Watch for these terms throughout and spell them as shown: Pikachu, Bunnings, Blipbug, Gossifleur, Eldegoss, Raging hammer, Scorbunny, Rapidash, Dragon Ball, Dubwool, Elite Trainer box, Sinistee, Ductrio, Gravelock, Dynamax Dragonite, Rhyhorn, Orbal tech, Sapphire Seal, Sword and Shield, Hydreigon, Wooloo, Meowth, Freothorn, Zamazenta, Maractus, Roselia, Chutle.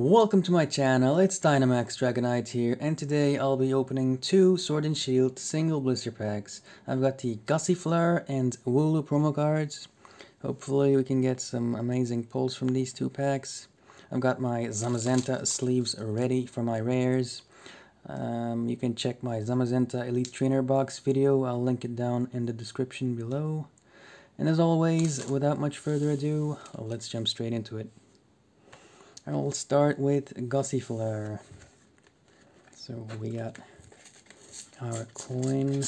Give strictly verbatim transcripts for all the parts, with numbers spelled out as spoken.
Welcome to my channel, it's Dynamax Dragonite here, and today I'll be opening two Sword and Shield single blister packs. I've got the Gossifleur and Wooloo promo cards. Hopefully we can get some amazing pulls from these two packs. I've got my Zamazenta sleeves ready for my rares. Um, you can check my Zamazenta Elite Trainer Box video, I'll link it down in the description below. And as always, without much further ado, let's jump straight into it. I'll start with Gossifleur. So we got our coin.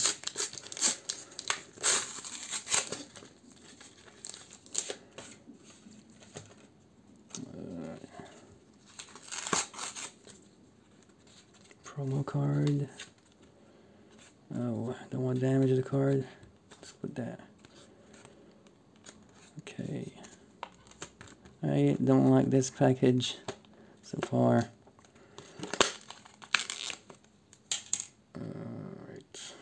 Uh, promo card. Oh, don't want to damage the card. Let's put that. Okay. I don't like this package so far. Alright.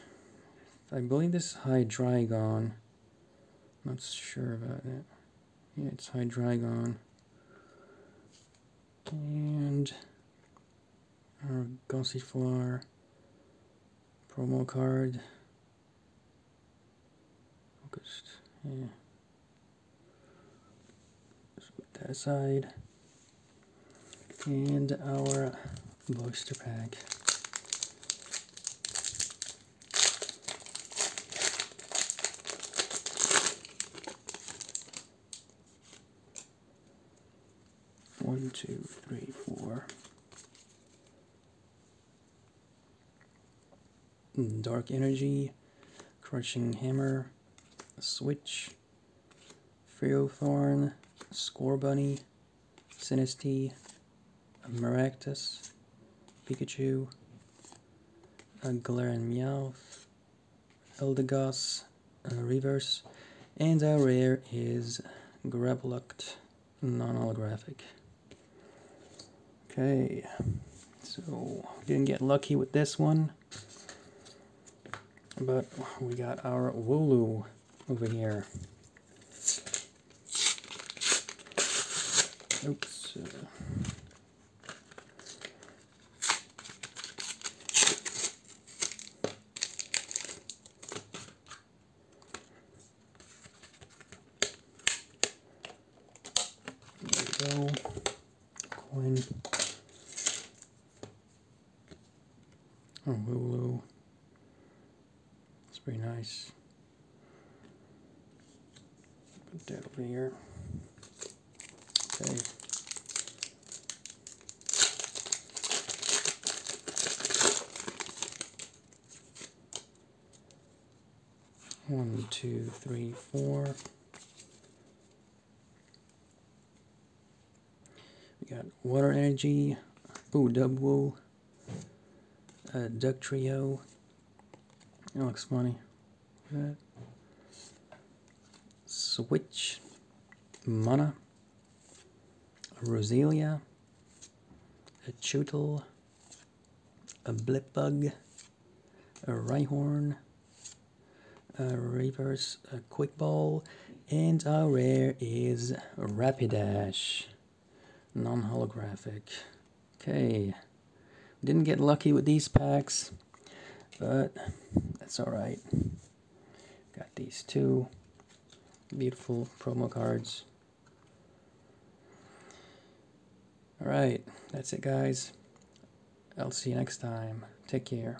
I believe this is Hydreigon. Not sure about that. Yeah, it's Hydreigon. And our Gossifleur promo card. Focused. Yeah. That aside, and our booster pack. One, two, three, four. Dark Energy, Crushing Hammer, Switch, Freothorn, Scorbunny, Sinistee, Maractus, Pikachu, Glaring Meowth, Eldegoss, Reverse, and our rare is Gravelock, non-holographic. Okay, so didn't get lucky with this one, but we got our Wooloo over here. Oops. Uh, there we go. Coin. Oh, Wooloo. It's pretty nice. Put that over here. Okay. One, two, three, four. We got Water Energy. Ooh, Dubwool. Uh, Ductrio. That looks funny. That. Switch. Mana. Roselia, a Chutle, a Blipbug, a Rhyhorn, a Reverse, a Quick Ball, and our rare is Rapidash, non-holographic. Okay, didn't get lucky with these packs, but that's alright. Got these two beautiful promo cards. Alright, that's it guys. I'll see you next time. Take care.